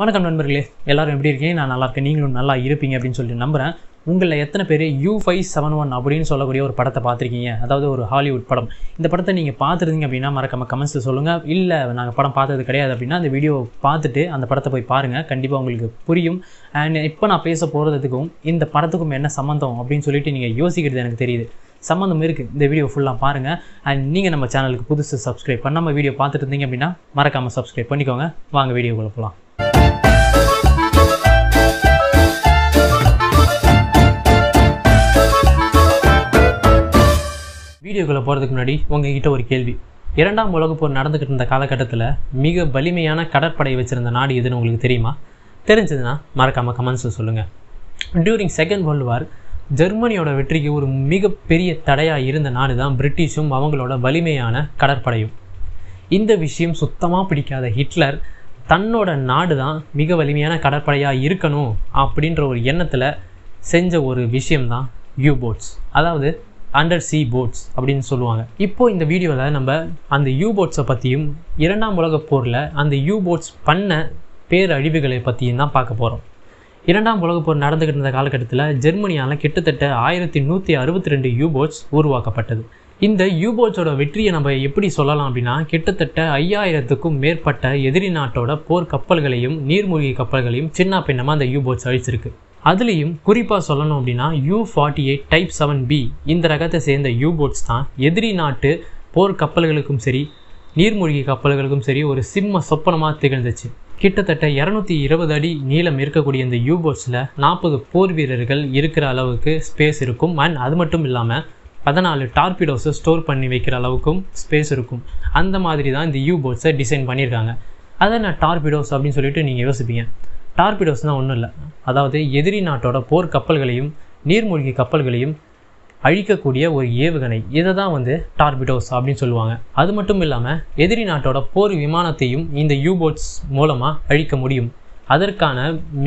வணக்கம் நண்பர்களே, எல்லாரும் எப்படி இருக்கீங்க? நான் நல்லா இருக்கேன், நீங்களும் நல்லா இருப்பீங்க அப்படின்னு சொல்லிட்டு நம்புகிறேன். உங்களில் எத்தனை பேர் U571 அப்படின்னு சொல்லக்கூடிய ஒரு படத்தை பார்த்துருக்கீங்க? அதாவது ஒரு ஹாலிவுட் படம். இந்த படத்தை நீங்கள் பார்த்துருந்தீங்க அப்படின்னா மறக்காம கமெண்ட்ஸில் சொல்லுங்கள். இல்லை நாங்கள் படம் பார்த்தது கிடையாது அப்படின்னா அந்த வீடியோ பார்த்துட்டு அந்த படத்தை போய் பாருங்கள், கண்டிப்பாக உங்களுக்கு புரியும். அண்ட் இப்போ நான் பேச போகிறதுக்கும் இந்த படத்துக்கும் என்ன சம்மந்தம் அப்படின்னு சொல்லிட்டு நீங்கள் யோசிக்கிறது எனக்கு தெரியுது. சம்மந்தம் இருக்குது, இந்த வீடியோ ஃபுல்லாக பாருங்கள். அண்ட் நீங்கள் நம்ம சேனலுக்கு புதுசு சப்ஸ்கிரைப் பண்ணாமல் வீடியோ பார்த்துட்டு இருந்தீங்க அப்படின்னா மறக்காமல் சப்ஸ்கிரைப் பண்ணிக்கோங்க. வாங்க வீடியோக்குள்ளே போகலாம். வீடியோக்குள்ளே போகிறதுக்கு முன்னாடி உங்ககிட்ட ஒரு கேள்வி. இரண்டாம் உலக போர் நடந்துக்கிட்டு இருந்த காலகட்டத்தில் மிக வலிமையான கடற்படை வச்சுருந்த நாடு எதுன்னு உங்களுக்கு தெரியுமா? தெரிஞ்சதுன்னா மறக்காமல் கமெண்ட்ஸில் சொல்லுங்கள். டியூரிங் செகண்ட் வேர்ல்டு வார் ஜெர்மனியோட வெற்றிக்கு ஒரு மிகப்பெரிய தடையாக இருந்த நாடு தான் பிரிட்டிஷும் அவங்களோட வலிமையான கடற்படையும். இந்த விஷயம் சுத்தமாக பிடிக்காத ஹிட்லர் தன்னோட நாடு தான் மிக வலிமையான கடற்படையாக இருக்கணும் அப்படின்ற ஒரு எண்ணத்தில் செஞ்ச ஒரு விஷயம்தான் யூ போட்ஸ், அதாவது அண்டர் சீ போட்ஸ் அப்படின்னு சொல்லுவாங்க. இப்போது இந்த வீடியோவில் நம்ம அந்த யூ போட்ஸை பற்றியும் இரண்டாம் உலகப் போரில் அந்த யூ போட்ஸ் பண்ண பேரழிவுகளை பற்றியும் தான் பார்க்க போகிறோம். இரண்டாம் உலகப் போர் நடந்துக்கிட்டு இருந்த காலகட்டத்தில் ஜெர்மனியால் கிட்டத்தட்ட 1162 யூ போட்ஸ் உருவாக்கப்பட்டது. இந்த யூ போட்ஸோட வெற்றியை நம்ம எப்படி சொல்லலாம் அப்படின்னா, கிட்டத்தட்ட 5000க்கும் மேற்பட்ட எதிரி நாட்டோட போர் கப்பல்களையும் நீர்மூழ்கி கப்பல்களையும் சின்ன பின்னமாக அந்த யூ போட்ஸ் அழிச்சிருக்கு. அதுலேயும் குறிப்பாக சொல்லணும் அப்படின்னா U-48 டைப் 7B இந்த ரகத்தை சேர்ந்த யூ போட்ஸ் தான் எதிரி நாட்டு போர் கப்பல்களுக்கும் சரி நீர்மூழ்கி கப்பல்களுக்கும் சரி ஒரு சிம்ம சொப்பனமாக திகழ்ந்துச்சு. கிட்டத்தட்ட 220 அடி நீளம் இருக்கக்கூடிய இந்த யூ போட்ஸில் 40 போர் வீரர்கள் இருக்கிற அளவுக்கு ஸ்பேஸ் இருக்கும். அண்ட் அது மட்டும் இல்லாமல் 14 டார்பிடோஸை ஸ்டோர் பண்ணி வைக்கிற அளவுக்கும் ஸ்பேஸ் இருக்கும். அந்த மாதிரி தான் இந்த யூ போட்ஸை டிசைன் பண்ணியிருக்காங்க. அதை நான் டார்பிடோஸ் அப்படின்னு சொல்லிட்டு நீங்கள் யோசிப்பீங்க. டார்பிடோஸ்னால் ஒன்றும் இல்லை, அதாவது எதிரி நாட்டோட போர் கப்பல்களையும் நீர்மூழ்கி கப்பல்களையும் அழிக்கக்கூடிய ஒரு ஏவுகணை. இதை தான் வந்து டார்பிடோஸ் அப்படின்னு சொல்லுவாங்க. அது மட்டும் இல்லாமல் எதிரி நாட்டோட போர் விமானத்தையும் இந்த யூ போட்ஸ் மூலமாக அழிக்க முடியும். அதற்கான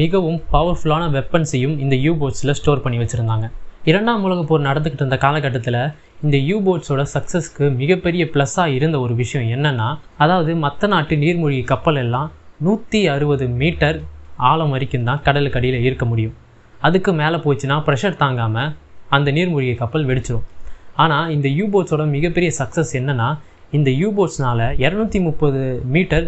மிகவும் பவர்ஃபுல்லான வெப்பன்ஸையும் இந்த யூ போட்ஸில் ஸ்டோர் பண்ணி வச்சுருந்தாங்க. இரண்டாம் உலக போர் நடந்துக்கிட்டு இருந்த காலகட்டத்தில் இந்த யூ போட்ஸோட சக்ஸஸ்க்கு மிகப்பெரிய ப்ளஸ்ஸாக இருந்த ஒரு விஷயம் என்னென்னா, அதாவது மற்ற நாட்டு நீர்மூழ்கி கப்பல் எல்லாம் 160 மீட்டர் ஆழம் வரைக்கும் தான் கடலுக்கு அடியில் இருக்க முடியும். அதுக்கு மேலே போச்சுன்னா ப்ரெஷர் தாங்காமல் அந்த நீர்மூழ்கி கப்பல் வெடிச்சிடும். ஆனால் இந்த யூ போட்ஸோட மிகப்பெரிய சக்ஸஸ் என்னென்னா, இந்த யூ போட்ஸ்னால் 230 மீட்டர்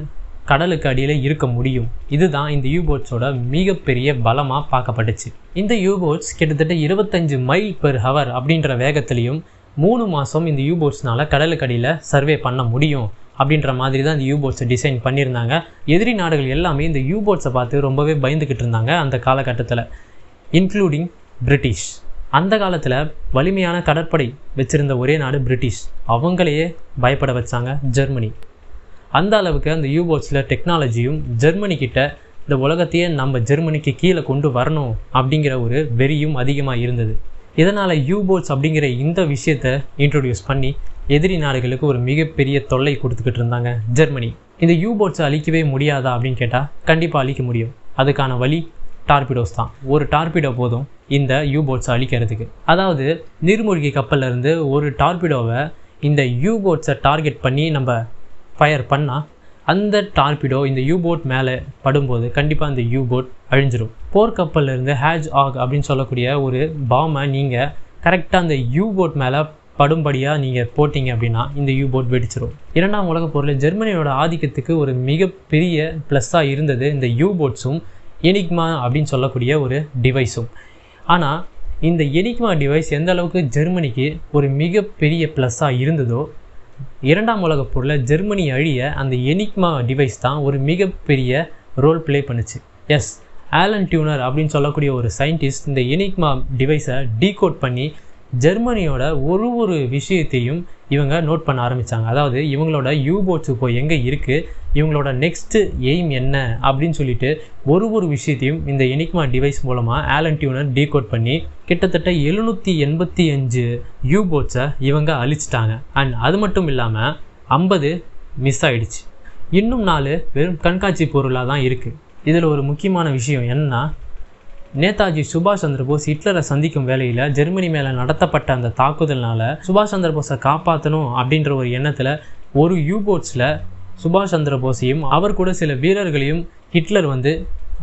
கடலுக்கு அடியில் இருக்க முடியும். இதுதான் இந்த யூ போட்ஸோட மிகப்பெரிய பலமாக பார்க்கப்பட்டுச்சு. இந்த யூ போட்ஸ் கிட்டத்தட்ட 25 மைல் பெர் ஹவர் அப்படின்ற வேகத்திலையும் 3 மாதம் இந்த யூ போட்ஸ்னால் கடலுக்கு அடியில் சர்வே பண்ண முடியும் அப்படின்ற மாதிரி தான் இந்த யூ போட்ஸை டிசைன் பண்ணியிருந்தாங்க. எதிரி நாடுகள் எல்லாமே இந்த யூ போட்ஸை பார்த்து ரொம்பவே பயந்துக்கிட்டு இருந்தாங்க அந்த காலகட்டத்தில், இன்க்ளூடிங் பிரிட்டிஷ். அந்த காலத்தில் வலிமையான கடற்படை வச்சுருந்த ஒரே நாடு பிரிட்டிஷ். அவங்களையே பயப்பட வச்சாங்க ஜெர்மனி. அந்த அளவுக்கு அந்த யூ போட்ஸில் டெக்னாலஜியும் ஜெர்மனிக்கிட்ட இந்த உலகத்தையே நம்ம ஜெர்மனிக்கு கீழே கொண்டு வரணும் அப்படிங்கிற ஒரு வெறியும் அதிகமாக இருந்தது. இதனால் யூ போட்ஸ் அப்படிங்கிற இந்த விஷயத்தை இன்ட்ரடியூஸ் பண்ணி எதிரி நாடுகளுக்கு ஒரு மிகப்பெரிய தொல்லை கொடுத்துக்கிட்டு இருந்தாங்க ஜெர்மனி. இந்த யூ போட்ஸை அழிக்கவே முடியாதா அப்படின்னு கேட்டால் கண்டிப்பாக அழிக்க முடியும். அதுக்கான வழி டார்பிடோஸ் தான். ஒரு டார்பிடோ போதும் இந்த யூ போட்ஸை அழிக்கிறதுக்கு. அதாவது நீர்மூழ்கி கப்பல்லேருந்து ஒரு டார்பிடோவை இந்த யூ போட்ஸை டார்கெட் பண்ணி நம்ம ஃபயர் பண்ணால் அந்த டார்பிடோ இந்த யூ போட் மேலே படும்போது கண்டிப்பாக அந்த யூ போட் அழிஞ்சிடும். போர்க்கப்பல்லிருந்து ஹேஜ் ஆக் அப்படின்னு சொல்லக்கூடிய ஒரு பாமை நீங்கள் கரெக்டாக அந்த யூ போட் மேலே படும்படியாக நீங்கள் போட்டிங்க அப்படின்னா இந்த யூ போட் வெடிச்சிடும். இரண்டாம் உலகப் போரில் ஜெர்மனியோட ஆதிக்கத்துக்கு ஒரு மிகப்பெரிய ப்ளஸ்ஸாக இருந்தது இந்த யூ போட்ஸும் எனிக்மா அப்படின்னு சொல்லக்கூடிய ஒரு டிவைஸும். ஆனால் இந்த எனிக்மா டிவைஸ் எந்த அளவுக்கு ஜெர்மனிக்கு ஒரு மிகப்பெரிய ப்ளஸ்ஸாக இருந்ததோ, இரண்டாம் உலகப் போரில் ஜெர்மனி அழிய அந்த எனிக்மா டிவைஸ் தான் ஒரு மிகப்பெரிய ரோல் ப்ளே பண்ணுச்சு. எஸ், ஆலன் டியூனர் அப்படின்னு சொல்லக்கூடிய ஒரு சயின்டிஸ்ட் இந்த எனிக்மா டிவைஸை டீகோட் பண்ணி ஜெர்மனியோட ஒரு விஷயத்தையும் இவங்க நோட் பண்ண ஆரம்பித்தாங்க. அதாவது இவங்களோட யூ போட்ஸ் இப்போ எங்கே இருக்குது, இவங்களோட நெக்ஸ்ட்டு எய்ம் என்ன அப்படின்னு சொல்லிட்டு ஒரு விஷயத்தையும் இந்த எனிக்மா டிவைஸ் மூலமாக ஆலன் டியூனர் டீகோட் பண்ணி கிட்டத்தட்ட 785 யூ போட்ஸை இவங்க அழிச்சிட்டாங்க. அண்ட் அது மட்டும் இல்லாமல் 50 மிஸ் ஆகிடுச்சு. இன்னும் 4 வெறும் கண்காட்சி பொருளாக தான் இருக்குது. இதில் ஒரு முக்கியமான விஷயம் என்னன்னா, நேதாஜி சுபாஷ் சந்திர போஸ் ஹிட்லரை சந்திக்கும் வேளையில் ஜெர்மனி மேலே நடத்தப்பட்ட அந்த தாக்குதல்னால சுபாஷ் சந்திர போஸை காப்பாற்றணும் அப்படின்ற ஒரு எண்ணத்தில் ஒரு யூ போட்ஸில் சுபாஷ் சந்திர போஸையும் அவர் கூட சில வீரர்களையும் ஹிட்லர் வந்து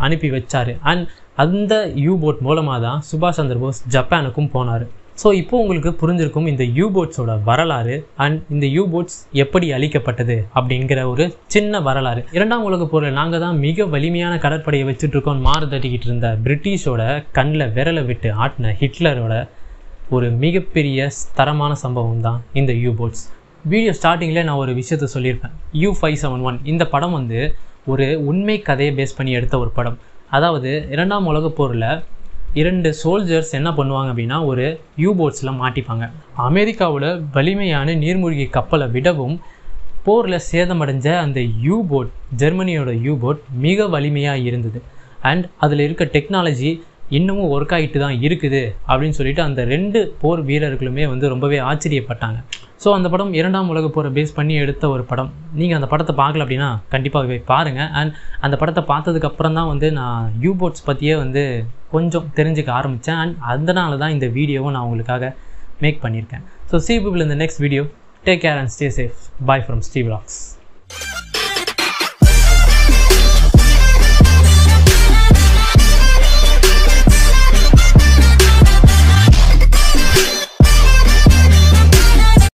அனுப்பி வச்சார். அண்ட் அந்த U-boat மூலமாக தான் சுபாஷ் சந்திரபோஸ் ஜப்பானுக்கும் போனார். ஸோ இப்போ உங்களுக்கு புரிஞ்சிருக்கும் இந்த U-boats-ஓட வரலாறு அண்ட் இந்த U-boats எப்படி அழிக்கப்பட்டது அப்படிங்கிற ஒரு சின்ன வரலாறு. இரண்டாம் உலக போரில் நாங்கள் தான் மிக வலிமையான கடற்படையை வச்சுட்டு இருக்கோம் மாறு தட்டிக்கிட்டு இருந்த பிரிட்டிஷோட கண்ணில் விரலை விட்டு ஆட்டின ஹிட்லரோட ஒரு மிகப்பெரிய தரமான சம்பவம் தான் இந்த U-boats. வீடியோ ஸ்டார்டிங்கில் நான் ஒரு விஷயத்த சொல்லியிருப்பேன். U571 இந்த படம் வந்து ஒரு உண்மை கதையை பேஸ் பண்ணி எடுத்த ஒரு படம். அதாவது இரண்டாம் உலக போரில் இரண்டு சோல்ஜர்ஸ் என்ன பண்ணுவாங்க அப்படின்னா ஒரு U-boats-ல மாட்டிப்பாங்க. அமெரிக்காவோட வலிமையான நீர்மூழ்கி கப்பலை விடவும் போரில் சேதமடைஞ்ச அந்த U-boat ஜெர்மனியோட U-boat மிக வலிமையாக இருந்தது. அண்ட் அதில் இருக்க டெக்னாலஜி இன்னமும் ஒர்க் ஆகிட்டு தான் இருக்குது அப்படின்னு சொல்லிட்டு அந்த ரெண்டு போர் வீரர்களுமே வந்து ரொம்பவே ஆச்சரியப்பட்டாங்க. ஸோ அந்த படம் இரண்டாம் உலக போரை பேஸ் பண்ணி எடுத்த ஒரு படம். நீங்கள் அந்த படத்தை பார்க்கல அப்படின்னா கண்டிப்பாக போய் பாருங்கள். அண்ட் அந்த படத்தை பார்த்ததுக்கப்புறம் தான் வந்து நான் U-boats பற்றியே வந்து கொஞ்சம் தெரிஞ்சுக்க ஆரம்பித்தேன். அண்ட் அதனால தான் இந்த வீடியோவை நான் உங்களுக்காக மேக் பண்ணியிருக்கேன். So see you people in the next video. Take care and stay safe. Bye from Steve Rocks.